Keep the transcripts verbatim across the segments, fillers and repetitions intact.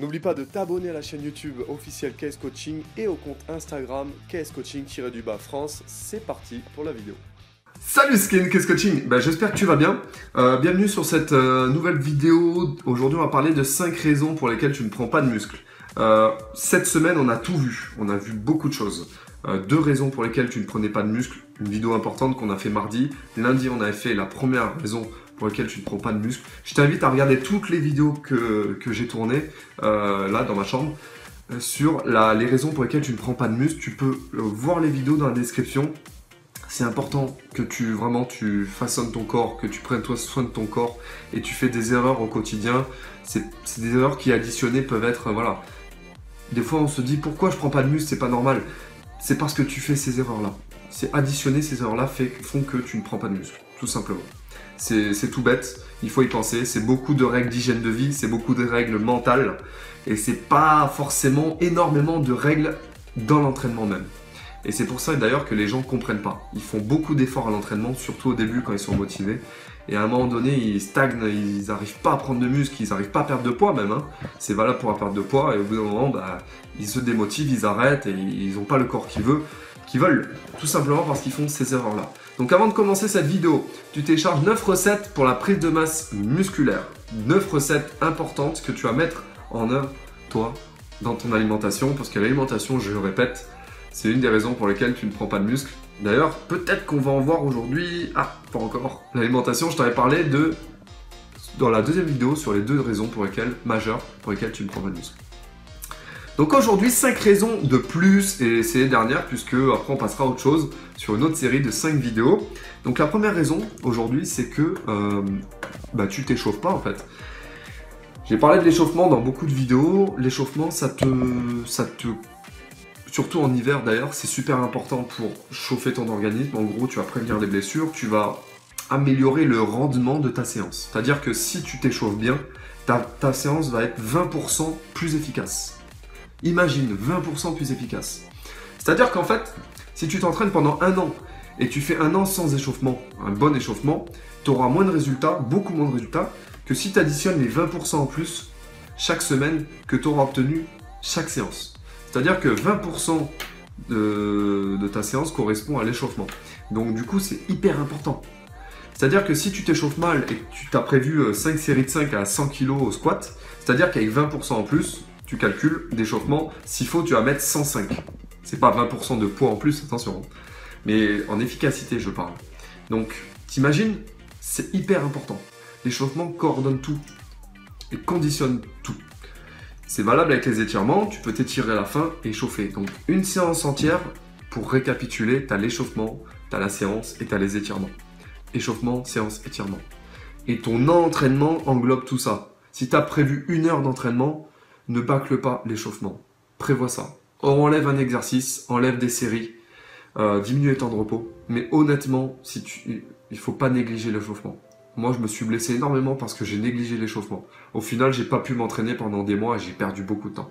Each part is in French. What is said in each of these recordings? N'oublie pas de t'abonner à la chaîne YouTube officielle K S Coaching et au compte Instagram K S Coaching-France. C'est parti pour la vidéo. Salut K S Coaching, ben, j'espère que tu vas bien. Euh, bienvenue sur cette euh, nouvelle vidéo. Aujourd'hui on va parler de cinq raisons pour lesquelles tu ne prends pas de muscle. Euh, cette semaine on a tout vu, on a vu beaucoup de choses. Euh, deux raisons pour lesquelles tu ne prenais pas de muscle, une vidéo importante qu'on a fait mardi. Lundi on avait fait la première raison pour lesquelles tu ne prends pas de muscle. Je t'invite à regarder toutes les vidéos que, que j'ai tournées euh, là dans ma chambre sur la, les raisons pour lesquelles tu ne prends pas de muscle. Tu peux euh, voir les vidéos dans la description. C'est important que tu vraiment tu façonnes ton corps, que tu prennes toi soin de ton corps et tu fais des erreurs au quotidien. C'est des erreurs qui additionnées peuvent être, euh, voilà. Des fois on se dit pourquoi je prends pas de muscle, c'est pas normal. C'est parce que tu fais ces erreurs-là. C'est additionner ces erreurs-là font que tu ne prends pas de muscle, tout simplement. C'est tout bête, il faut y penser, c'est beaucoup de règles d'hygiène de vie, c'est beaucoup de règles mentales et c'est pas forcément énormément de règles dans l'entraînement même. Et c'est pour ça d'ailleurs que les gens ne comprennent pas. Ils font beaucoup d'efforts à l'entraînement, surtout au début quand ils sont motivés. Et à un moment donné, ils stagnent, ils n'arrivent pas à prendre de muscle, ils n'arrivent pas à perdre de poids même. Hein. C'est valable pour la perte de poids et au bout d'un moment, bah, ils se démotivent, ils arrêtent et ils n'ont pas le corps qu'ils veulent. Qui veulent, tout simplement parce qu'ils font ces erreurs-là. Donc avant de commencer cette vidéo, tu télécharges neuf recettes pour la prise de masse musculaire. neuf recettes importantes que tu vas mettre en œuvre, toi, dans ton alimentation. Parce que l'alimentation, je le répète, c'est une des raisons pour lesquelles tu ne prends pas de muscle. D'ailleurs, peut-être qu'on va en voir aujourd'hui... Ah, pas encore. L'alimentation, je t'avais parlé de... dans la deuxième vidéo sur les deux raisons pour lesquelles, majeures pour lesquelles tu ne prends pas de muscle. Donc aujourd'hui, cinq raisons de plus, et c'est les dernières, puisque après on passera à autre chose, sur une autre série de cinq vidéos. Donc la première raison aujourd'hui, c'est que euh, bah, tu t'échauffes pas en fait. J'ai parlé de l'échauffement dans beaucoup de vidéos. L'échauffement, ça te, ça te... surtout en hiver d'ailleurs, c'est super important pour chauffer ton organisme. En gros, tu vas prévenir les blessures, tu vas améliorer le rendement de ta séance. C'est-à-dire que si tu t'échauffes bien, ta, ta séance va être vingt pour cent plus efficace. Imagine, vingt pour cent plus efficace. C'est-à-dire qu'en fait, si tu t'entraînes pendant un an et tu fais un an sans échauffement, un bon échauffement, tu auras moins de résultats, beaucoup moins de résultats, que si tu additionnes les vingt pour cent en plus chaque semaine que tu auras obtenu chaque séance. C'est-à-dire que vingt pour cent de, de ta séance correspond à l'échauffement. Donc du coup, c'est hyper important. C'est-à-dire que si tu t'échauffes mal et que tu t'as prévu cinq séries de cinq à cent kilos au squat, c'est-à-dire qu'avec vingt pour cent en plus, tu calcules d'échauffement, s'il faut, tu vas mettre cent cinq. C'est pas vingt pour cent de poids en plus, attention. Mais en efficacité, je parle. Donc, t'imagines, c'est hyper important. L'échauffement coordonne tout et conditionne tout. C'est valable avec les étirements, tu peux t'étirer à la fin et échauffer. Donc, une séance entière, pour récapituler, tu as l'échauffement, tu as la séance et tu as les étirements. Échauffement, séance, étirement. Et ton entraînement englobe tout ça. Si tu as prévu une heure d'entraînement, ne bâcle pas l'échauffement. Prévois ça. Or, enlève un exercice, enlève des séries, euh, diminue les temps de repos. Mais honnêtement, si tu... il ne faut pas négliger l'échauffement. Moi, je me suis blessé énormément parce que j'ai négligé l'échauffement. Au final, j'ai pas pu m'entraîner pendant des mois et j'ai perdu beaucoup de temps.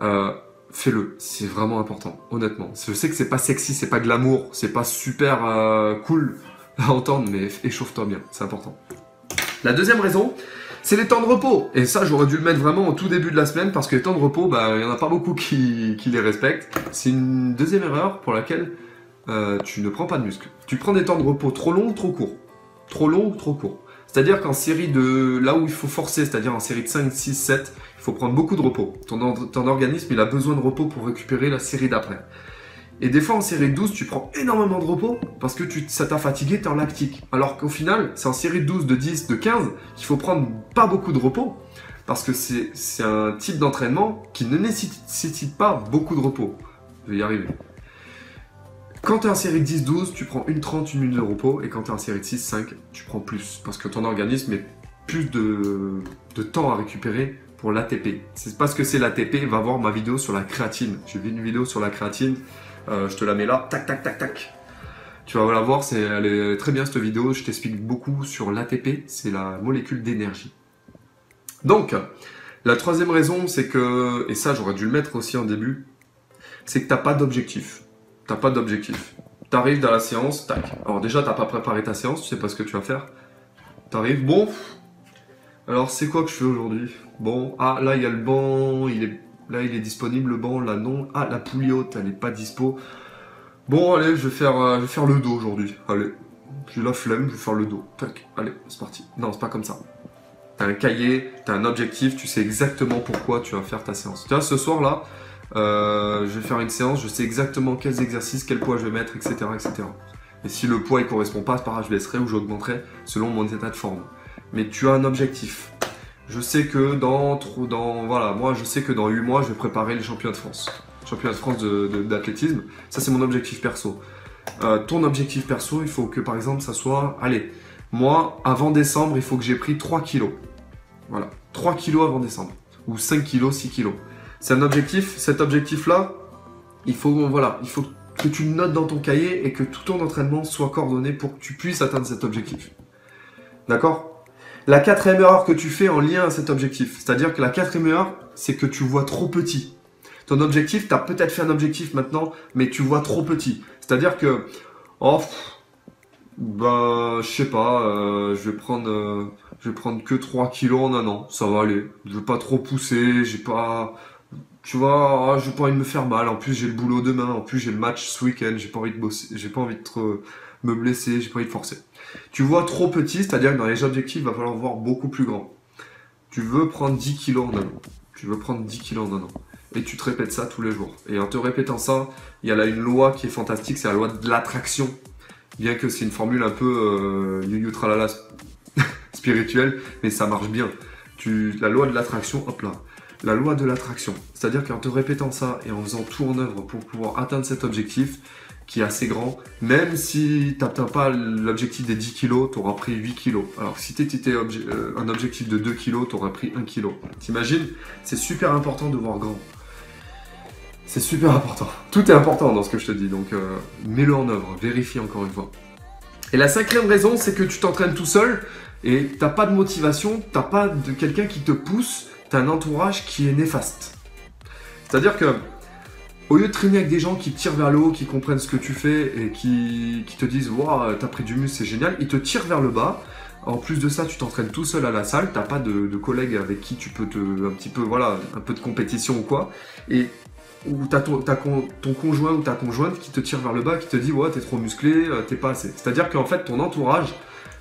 Euh, Fais-le, c'est vraiment important, honnêtement. Je sais que c'est pas sexy, c'est pas glamour, c'est pas super euh, cool à entendre, mais échauffe-toi bien, c'est important. La deuxième raison, c'est les temps de repos. Et ça, j'aurais dû le mettre vraiment au tout début de la semaine parce que les temps de repos, bah, il n'y en a pas beaucoup qui, qui les respectent. C'est une deuxième erreur pour laquelle euh, tu ne prends pas de muscle. Tu prends des temps de repos trop longs, trop courts. Trop longs, trop courts. C'est-à-dire qu'en série de... là où il faut forcer, c'est-à-dire en série de cinq, six, sept, il faut prendre beaucoup de repos. Ton, ton organisme, il a besoin de repos pour récupérer la série d'après. Et des fois, en série de douze, tu prends énormément de repos parce que tu, ça t'a fatigué, t'es en lactique. Alors qu'au final, c'est en série de douze, de dix, de quinze qu'il faut prendre pas beaucoup de repos parce que c'est un type d'entraînement qui ne nécessite pas beaucoup de repos. Je vais y arriver. Quand tu es en série de dix, douze, tu prends une trente, une minute de repos et quand tu es en série de six, cinq, tu prends plus parce que ton organisme met plus de, de temps à récupérer pour l'A T P. C'est parce que c'est l'A T P, va voir ma vidéo sur la créatine. J'ai vu une vidéo sur la créatine. Euh, je te la mets là, tac, tac, tac, tac. Tu vas la voir, c'est, elle est très bien cette vidéo. Je t'explique beaucoup sur l'A T P, c'est la molécule d'énergie. Donc, la troisième raison, c'est que, et ça j'aurais dû le mettre aussi en début, c'est que t'as pas d'objectif. T'as pas d'objectif. T'arrives dans la séance, tac. Alors déjà, t'as pas préparé ta séance, tu sais pas ce que tu vas faire. T'arrives, bon, Alors c'est quoi que je fais aujourd'hui? Bon, ah là il y a le banc, il est, là il est disponible le banc, là non. Ah la poulie haute elle est pas dispo. Bon allez, je vais faire, euh, je vais faire le dos aujourd'hui. Allez, j'ai la flemme, je vais faire le dos. Tac, allez, c'est parti. Non, c'est pas comme ça. T'as un cahier, t'as un objectif, tu sais exactement pourquoi tu vas faire ta séance. Tu vois, ce soir là, euh, je vais faire une séance, je sais exactement quels exercices, quel poids je vais mettre, et cetera et cetera. Et si le poids il correspond pas, c'est pas grave, je baisserai ou j'augmenterai selon mon état de forme. Mais tu as un objectif. Je sais que dans, dans, voilà, moi je sais que dans huit mois, je vais préparer les championnats de France. Championnat de France d'athlétisme, ça c'est mon objectif perso. Euh, ton objectif perso, il faut que par exemple ça soit, allez, moi avant décembre, il faut que j'ai pris trois kilos. Voilà, trois kilos avant décembre. Ou cinq kilos, six kilos. C'est un objectif, cet objectif-là, il faut, voilà, il faut que tu notes dans ton cahier et que tout ton entraînement soit coordonné pour que tu puisses atteindre cet objectif. D'accord ? La quatrième erreur que tu fais en lien à cet objectif, c'est-à-dire que la quatrième erreur, c'est que tu vois trop petit. Ton objectif, tu as peut-être fait un objectif maintenant, mais tu vois trop petit. C'est-à-dire que, oh, bah, je sais pas, euh, je vais prendre, euh, je vais prendre que trois kilos en un an, ça va aller. Je veux pas trop pousser, j'ai pas, tu vois, oh, j'ai pas envie de me faire mal. En plus, j'ai le boulot demain, en plus j'ai le match ce week-end, j'ai pas envie de bosser, j'ai pas envie de trop me blesser, j'ai pas envie de forcer. Tu vois trop petit, c'est-à-dire que dans les objectifs, il va falloir voir beaucoup plus grand. Tu veux prendre dix kilos en un an. Tu veux prendre dix kilos en un an. Et tu te répètes ça tous les jours. Et en te répétant ça, il y a là une loi qui est fantastique, c'est la loi de l'attraction. Bien que c'est une formule un peu euh, you-you tralala spirituelle, mais ça marche bien. Tu, la loi de l'attraction, hop là. La loi de l'attraction. C'est-à-dire qu'en te répétant ça et en faisant tout en œuvre pour pouvoir atteindre cet objectif, qui est assez grand, même si tu n'atteins pas l'objectif des dix kilos, tu auras pris huit kilos. Alors si tu étais un objectif de deux kilos, tu auras pris un kilo. T'imagines? C'est super important de voir grand. C'est super important. Tout est important dans ce que je te dis, donc euh, mets-le en œuvre, vérifie encore une fois. Et la cinquième raison, c'est que tu t'entraînes tout seul et tu n'as pas de motivation, tu n'as pas de quelqu'un qui te pousse, tu as un entourage qui est néfaste. C'est-à-dire que au lieu de traîner avec des gens qui te tirent vers le haut, qui comprennent ce que tu fais et qui, qui te disent « Waouh, t'as pris du muscle, c'est génial », ils te tirent vers le bas. En plus de ça, tu t'entraînes tout seul à la salle, t'as pas de, de collègues avec qui tu peux te, un petit peu, voilà, un peu de compétition ou quoi. Et ou t'as ton, t'as con, ton conjoint ou ta conjointe qui te tire vers le bas, qui te dit « Ouais, t'es trop musclé, t'es pas assez ». C'est-à-dire qu'en fait, ton entourage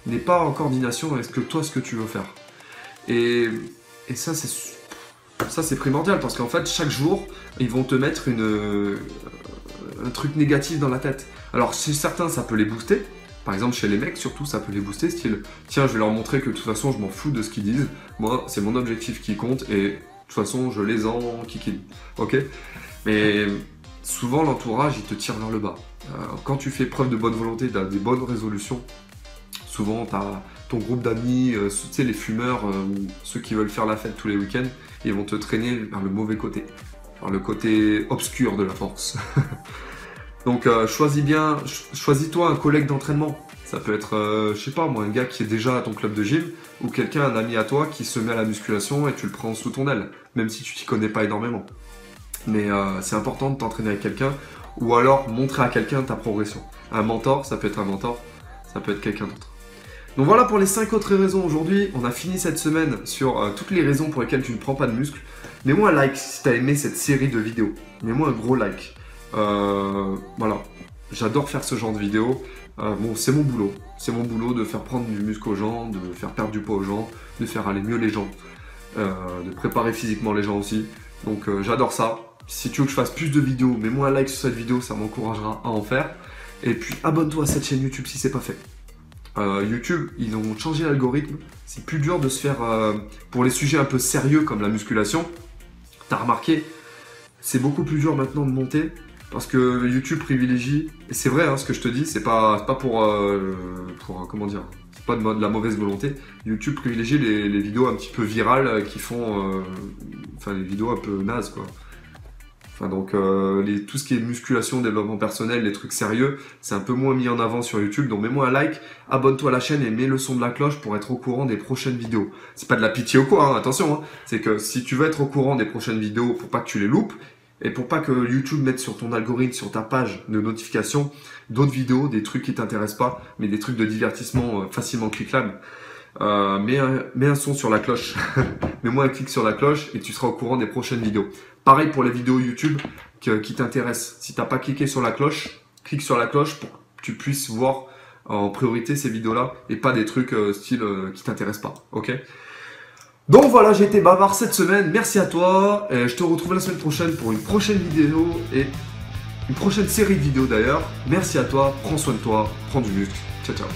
n'est pas en coordination avec ce que toi, ce que tu veux faire. Et, et ça, c'est... Ça c'est primordial parce qu'en fait chaque jour ils vont te mettre une, euh, un truc négatif dans la tête. Alors chez certains ça peut les booster, par exemple chez les mecs surtout ça peut les booster, style tiens je vais leur montrer que de toute façon je m'en fous de ce qu'ils disent, moi c'est mon objectif qui compte et de toute façon je les en kikine. Ok. Mais souvent l'entourage il te tire vers le bas. Euh, quand tu fais preuve de bonne volonté, t'as des bonnes résolutions, souvent t'as ton groupe d'amis, euh, tu sais les fumeurs, euh, ceux qui veulent faire la fête tous les week-ends, ils vont te traîner vers le mauvais côté, vers le côté obscur de la force. Donc euh, choisis bien, cho choisis-toi un collègue d'entraînement. Ça peut être, euh, je sais pas moi, un gars qui est déjà à ton club de gym ou quelqu'un, un ami à toi qui se met à la musculation et tu le prends sous ton aile, même si tu t'y connais pas énormément. Mais euh, c'est important de t'entraîner avec quelqu'un ou alors montrer à quelqu'un ta progression. Un mentor, ça peut être un mentor, ça peut être quelqu'un d'autre. Donc voilà pour les cinq autres raisons aujourd'hui, on a fini cette semaine sur euh, toutes les raisons pour lesquelles tu ne prends pas de muscle. Mets-moi un like si tu as aimé cette série de vidéos, mets-moi un gros like. Euh, voilà, j'adore faire ce genre de vidéos, euh, bon c'est mon boulot, c'est mon boulot de faire prendre du muscle aux gens, de faire perdre du poids aux gens, de faire aller mieux les gens, euh, de préparer physiquement les gens aussi, donc euh, j'adore ça. Si tu veux que je fasse plus de vidéos, mets-moi un like sur cette vidéo, ça m'encouragera à en faire. Et puis abonne-toi à cette chaîne YouTube si c'est pas fait. Euh, YouTube, ils ont changé l'algorithme, c'est plus dur de se faire, euh, pour les sujets un peu sérieux comme la musculation, t'as remarqué, c'est beaucoup plus dur maintenant de monter, parce que YouTube privilégie, et c'est vrai hein, ce que je te dis, c'est pas, pas pour, euh, pour, comment dire, c'est pas de, de la mauvaise volonté, YouTube privilégie les, les vidéos un petit peu virales qui font, euh, enfin les vidéos un peu nazes quoi. Enfin, donc, euh, les, tout ce qui est musculation, développement personnel, les trucs sérieux, c'est un peu moins mis en avant sur YouTube. Donc, mets-moi un like, abonne-toi à la chaîne et mets le son de la cloche pour être au courant des prochaines vidéos. C'est pas de la pitié ou quoi, hein, attention. Hein. C'est que si tu veux être au courant des prochaines vidéos pour pas que tu les loupes et pour pas que YouTube mette sur ton algorithme, sur ta page de notification, d'autres vidéos, des trucs qui t'intéressent pas, mais des trucs de divertissement euh, facilement cliquables. Euh, mets, un, mets un son sur la cloche. Mets-moi un clic sur la cloche et tu seras au courant des prochaines vidéos. Pareil pour les vidéos YouTube que, qui t'intéressent. Si tu n'as pas cliqué sur la cloche, clique sur la cloche pour que tu puisses voir en priorité ces vidéos-là et pas des trucs euh, style euh, qui t'intéressent pas. Ok. Donc voilà, j'ai été bavard cette semaine. Merci à toi. Et je te retrouve la semaine prochaine pour une prochaine vidéo et une prochaine série de vidéos d'ailleurs. Merci à toi. Prends soin de toi. Prends du muscle. Ciao, ciao.